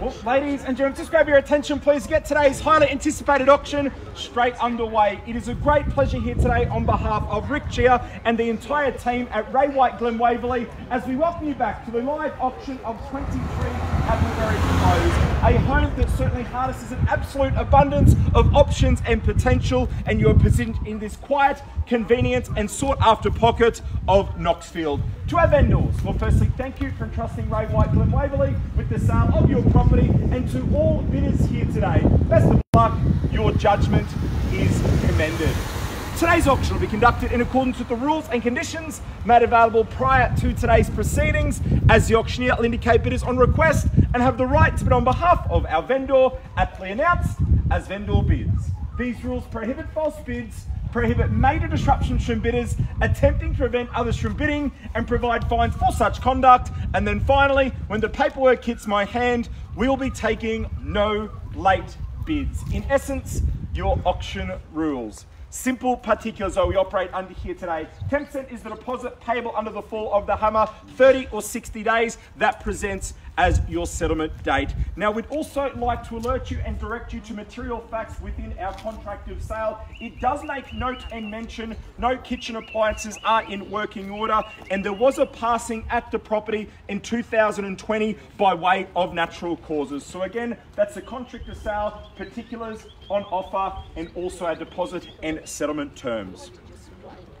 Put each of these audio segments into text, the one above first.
Well, ladies and gentlemen, just grab your attention please. Get today's highly anticipated auction straight underway. It is a great pleasure here today on behalf of Rick Cheah and the entire team at Ray White Glen Waverley as we welcome you back to the live auction of 23 Appleberry Close. A home that certainly harnesses an absolute abundance of options and potential, and you're positioned in this quiet, convenient and sought after pocket of Knoxfield. To our vendors, well firstly thank you for entrusting Ray White Glen Waverley with the sale of your property, and to all bidders here today, best of luck, your judgment is commended. Today's auction will be conducted in accordance with the rules and conditions made available prior to today's proceedings, as the auctioneer will indicate bidders on request and have the right to bid on behalf of our vendor, aptly announced as vendor bids. These rules prohibit false bids, prohibit major disruptions from bidders attempting to prevent others from bidding, and provide fines for such conduct. And then finally, when the paperwork hits my hand, we will be taking no late bids. In essence, your auction rules. Simple particulars though we operate under here today. 10% is the deposit payable under the fall of the hammer, 30 or 60 days, that presents as your settlement date. Now we'd also like to alert you and direct you to material facts within our contract of sale. It does make note and mention no kitchen appliances are in working order, and there was a passing at the property in 2020 by way of natural causes. So again, that's the contract of sale, particulars on offer, and also our deposit and settlement terms.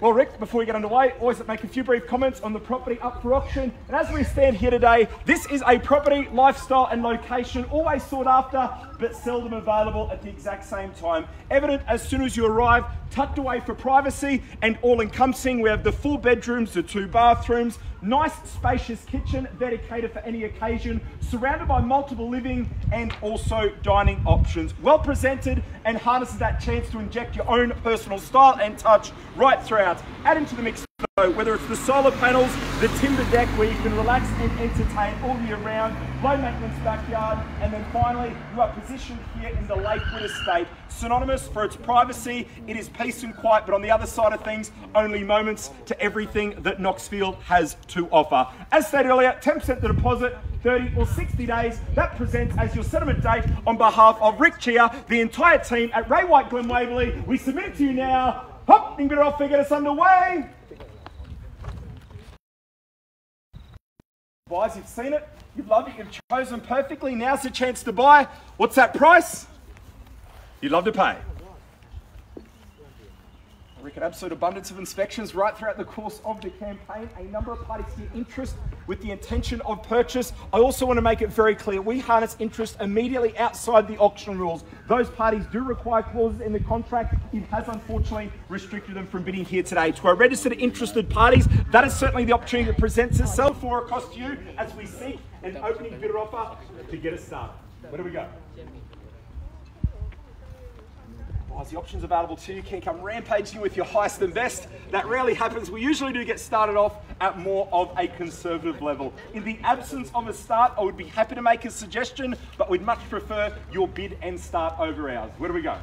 Well Rick, before we get underway, always make a few brief comments on the property up for auction. And as we stand here today, this is a property, lifestyle and location always sought after, but seldom available at the exact same time. Evident as soon as you arrive, tucked away for privacy and all encompassing. We have the full bedrooms, the 2 bathrooms, nice spacious kitchen dedicated for any occasion, surrounded by multiple living and also dining options. Well presented, and harnesses that chance to inject your own personal style and touch right throughout. Add into the mix, whether it's the solar panels, the timber deck where you can relax and entertain all year round, low maintenance backyard, and then finally you are positioned here in the Lakewood estate, synonymous for its privacy. It is peace and quiet, but on the other side of things, only moments to everything that Knoxfield has to offer. As stated earlier, 10% the deposit, 30 or 60 days, that presents as your settlement date. On behalf of Rick Cheah, the entire team at Ray White Glen Waverley, we submit it to you now. Hop, and get it off and get us underway. Guys, you've seen it, you've loved it, you've chosen perfectly. Now's the chance to buy. What's that price you'd love to pay? Rick, an absolute abundance of inspections right throughout the course of the campaign. A number of parties here interest with the intention of purchase. I also want to make it very clear, we harness interest immediately outside the auction rules. Those parties do require clauses in the contract. It has unfortunately restricted them from bidding here today. To our registered interested parties, that is certainly the opportunity that presents itself for across to you as we seek an opening bidder offer to get us started. Where do we go? The options available to you can come rampaging with your highest and best. That rarely happens. We usually do get started off at more of a conservative level. In the absence of a start, I would be happy to make a suggestion, but we'd much prefer your bid and start over ours. Where do we go?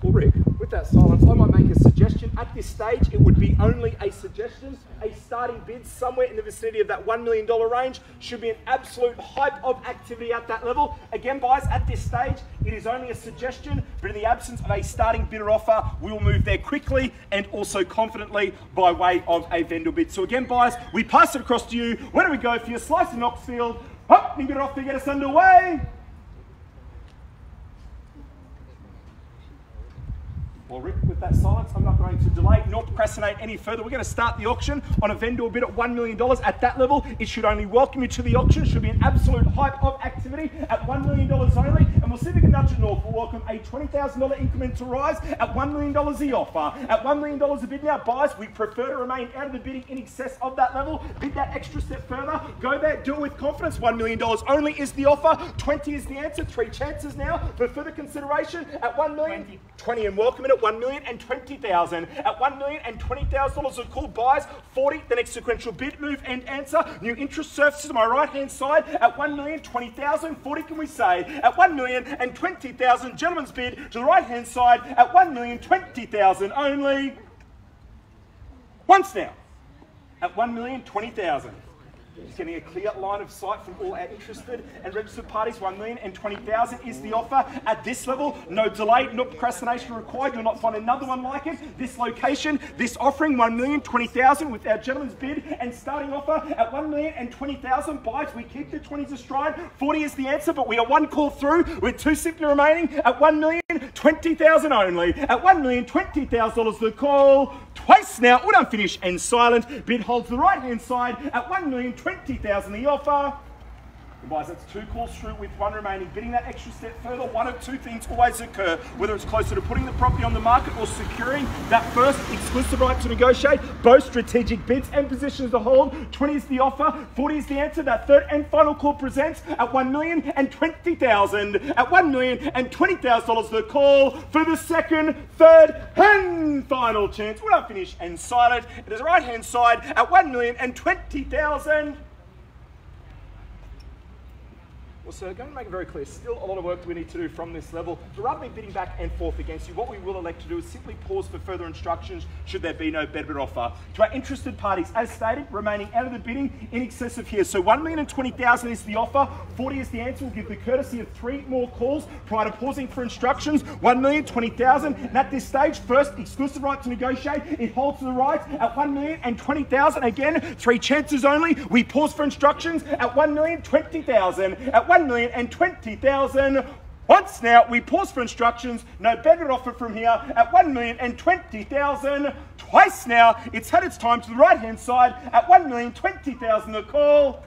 Well, Rick, with that silence, I might make a suggestion. At this stage, it would be only a suggestion. A starting bid somewhere in the vicinity of that $1 million range. Should be an absolute hype of activity at that level. Again, guys, at this stage, it is only a suggestion, but in the absence of a starting bidder offer, we will move there quickly and also confidently by way of a vendor bid. So again, guys, we pass it across to you. Where do we go for your slice of Knoxfield? Hop, and get it off to get us underway. Well, Rick, with that silence, I'm not going to delay nor procrastinate any further. We're going to start the auction on a vendor bid at $1 million. At that level, it should only welcome you to the auction. It should be an absolute hype of activity at $1 million only. And we'll see if we can nudge it north. We'll welcome a $20,000 increment to rise at $1 million the offer. At $1 million a bid now, buyers, we prefer to remain out of the bidding in excess of that level. Bid that extra step further. Go there, do it with confidence. $1 million only is the offer. 20 is the answer. 3 chances now for further consideration. At $1 million, 20 and welcome it. $1,020,000. At $1,020,000 of call buys, 40, the next sequential bid, move and answer. New interest surfaces on my right hand side. At $1,020,000, 40 can we say? At $1,020,000, gentleman's bid to the right hand side. At $1,020,000 only. Once now. At 1,020,000, he's getting a clear line of sight from all our interested and registered parties. 1,020,000 is the offer. At this level, no delay, no procrastination required. You'll not find another one like it. This location, this offering, 1,020,000 with our gentleman's bid and starting offer at 1,020,000 buys. We keep the 20s astride. 40 is the answer, but we are one call through with two simply remaining at 1,020,000 only. At $1,020,000 the call. Twice now, all done finish and silent. Bid holds the right hand side at 1,020,000 the offer. Guys, that's two calls through with one remaining. Bidding that extra step further, one of two things always occur, whether it's closer to putting the property on the market or securing that first exclusive right to negotiate. Both strategic bids and positions to hold. 20 is the offer, 40 is the answer. That third and final call presents at $1,020,000. At $1,020,000 the call for the second, third and final chance. We're not finished and silent. It is right hand side at $1,020,000. So I'm going to make it very clear, still a lot of work we need to do from this level. So rather than bidding back and forth against you, what we will elect to do is simply pause for further instructions should there be no better offer. To our interested parties, as stated, remaining out of the bidding in excess of here. So $1,020,000 is the offer, 40 is the answer. We'll give the courtesy of three more calls prior to pausing for instructions. $1,020,000. And at this stage, first exclusive right to negotiate. It holds to the right at $1,020,000. Again, three chances only. We pause for instructions at $1,020,000. At $1,020,000. Once now, we pause for instructions. No better offer from here at $1,020,000. Twice now, it's had its time to the right-hand side at $1,020,000 the call.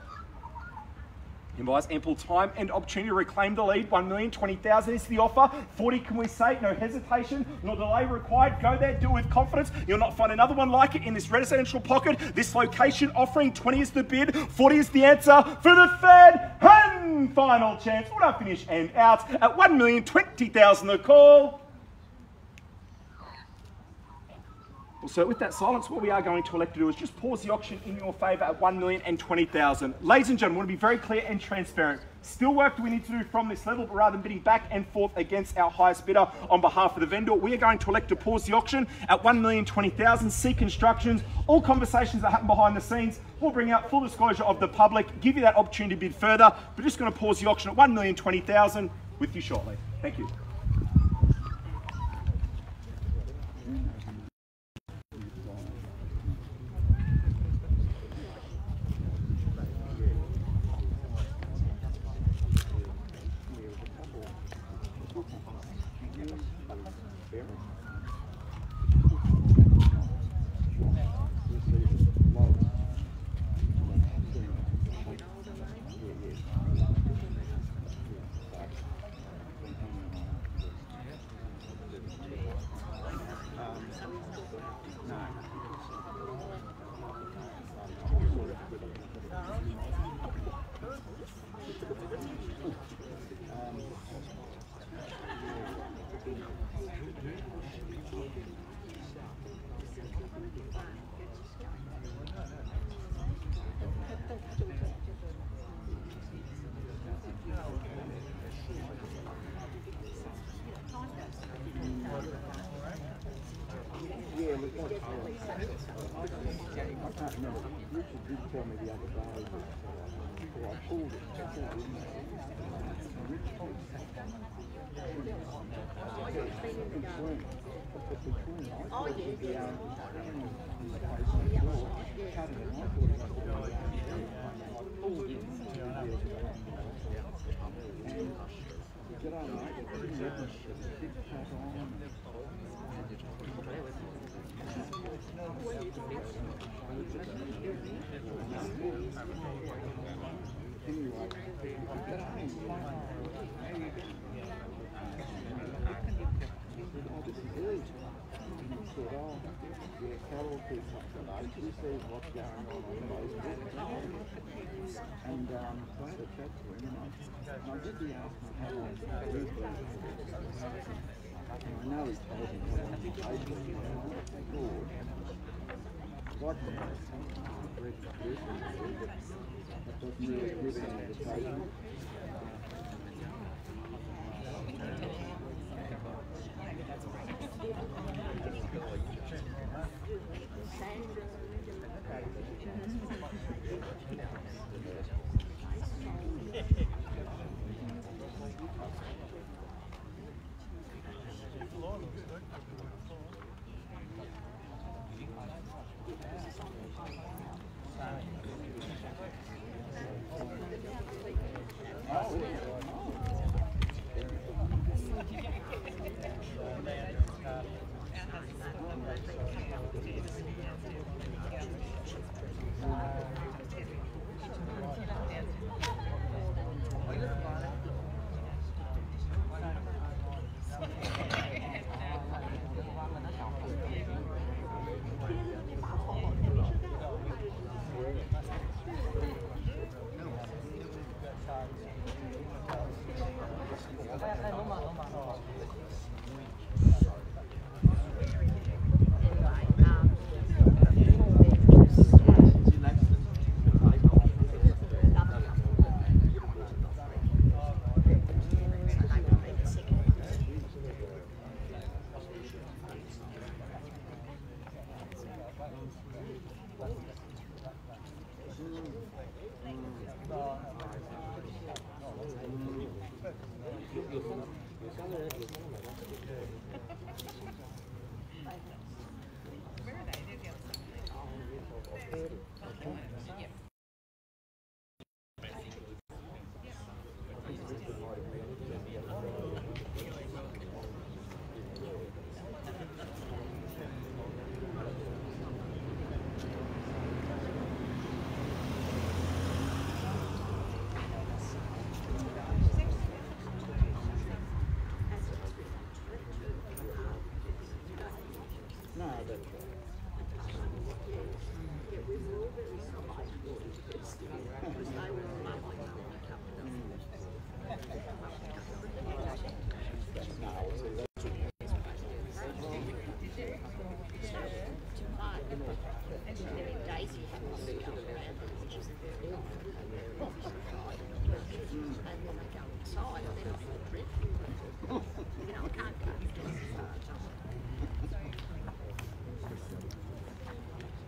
Buys ample time and opportunity to reclaim the lead. $1,020,000 is the offer. 40, can we say? No hesitation, no delay required. Go there, do it with confidence. You'll not find another one like it in this residential pocket. This location offering. 20 is the bid. 40 is the answer for the third and final chance. What a finish and out at $1,020,000 the call. So with that silence, what we are going to elect to do is just pause the auction in your favour at $1,020,000. Ladies and gentlemen, I want to be very clear and transparent. Still work we need to do from this level, but rather than bidding back and forth against our highest bidder on behalf of the vendor, we are going to elect to pause the auction at $1,020,000, seek instructions, all conversations that happen behind the scenes. We'll bring out full disclosure of the public, give you that opportunity to bid further, but just going to pause the auction at $1,020,000 with you shortly. Thank you.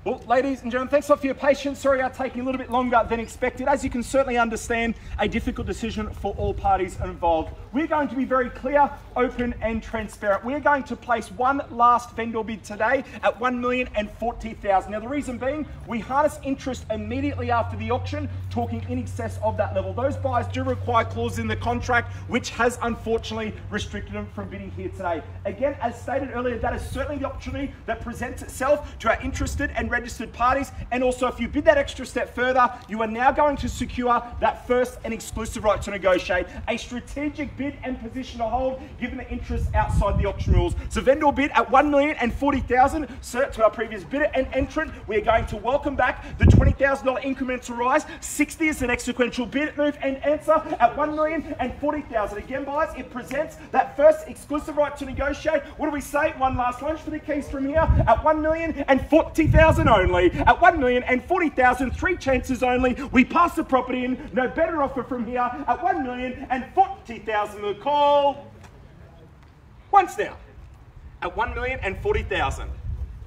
Well, ladies and gentlemen, thanks a lot for your patience. Sorry I'm taking a little bit longer than expected. As you can certainly understand, a difficult decision for all parties involved. We're going to be very clear, open and transparent. We're going to place one last vendor bid today at $1,040,000. Now, the reason being, we harness interest immediately after the auction, talking in excess of that level. Those buyers do require clauses in the contract, which has unfortunately restricted them from bidding here today. Again, as stated earlier, that is certainly the opportunity that presents itself to our interested and registered parties, and also if you bid that extra step further, you are now going to secure that first and exclusive right to negotiate, a strategic bid and position to hold given the interest outside the auction rules. So vendor bid at $1,040,000, sir, to our previous bidder and entrant. We are going to welcome back the $20,000 incremental rise, 60 is the next sequential bid move and answer at $1,040,000. Again, buyers, it presents that first exclusive right to negotiate. What do we say? One last lunch for the keys from here at $1,040,000. Only at $1,040,000, three chances only. We pass the property in, no better offer from here at $1,040,000. The call once now at $1,040,000.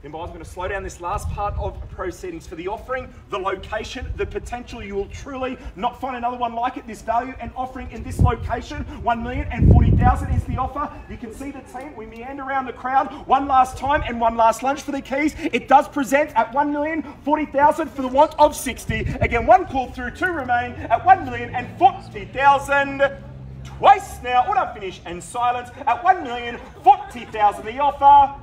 Then, buyers, I'm going to slow down this last part of proceedings for the offering, the location, the potential. You will truly not find another one like it. This value and offering in this location, $1,040,000 is the offer. You can see the team. We meander around the crowd one last time and one last lunch for the keys. It does present at $1,040,000 for the want of 60. Again, one call through, two remain at $1,040,000. Twice now, order finish and silence at $1,040,000. The offer.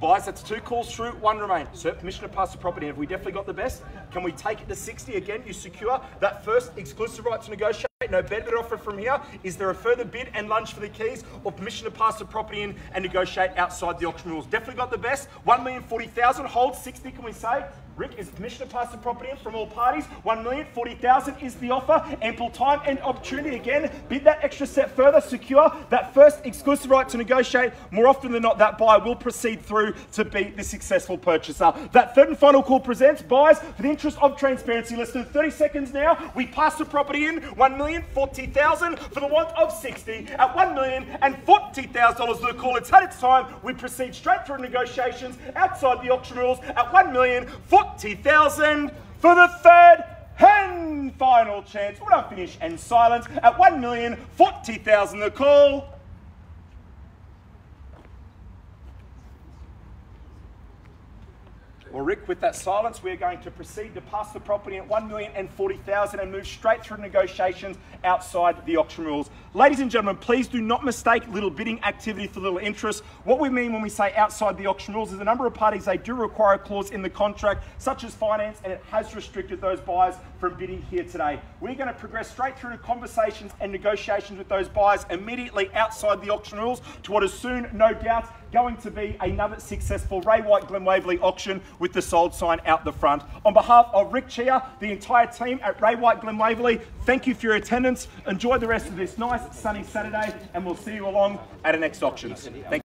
Buyers, that's two calls through, one remain. Sir, permission to pass the property. Have we definitely got the best? Can we take it to 60? Again, you secure that first exclusive right to negotiate. No better offer from here. Is there a further bid and lunch for the keys or permission to pass the property in and negotiate outside the auction rules? Definitely got the best. $1,040,000, hold 60, can we say? Rick, is it permission to pass the property in from all parties? $1,040,000 is the offer. Ample time and opportunity. Again, bid that extra step further, secure that first exclusive right to negotiate. More often than not, that buyer will proceed through to be the successful purchaser. That third and final call presents, buyers, for the interest of transparency. Less than 30 seconds now. We pass the property in. $1,040,000 for the want of 60 at $1,040,000. The call. It's had its time. We proceed straight through negotiations outside the auction rules at $1,040,000 for the third and final chance. We'll not finish and silence at $1,040,000. The call. Well, Rick, with that silence, we're going to proceed to pass the property at $1,040,000 and move straight through negotiations outside the auction rules. Ladies and gentlemen, please do not mistake little bidding activity for little interest. What we mean when we say outside the auction rules is a number of parties, they do require a clause in the contract, such as finance, and it has restricted those buyers from bidding here today. We're going to progress straight through to conversations and negotiations with those buyers immediately outside the auction rules to what is soon, no doubt, going to be another successful Ray White Glen Waverley auction with the sold sign out the front. On behalf of Rick Cheah, the entire team at Ray White Glen Waverley, thank you for your attendance. Enjoy the rest of this nice sunny Saturday and we'll see you along at our next auctions. Thank you.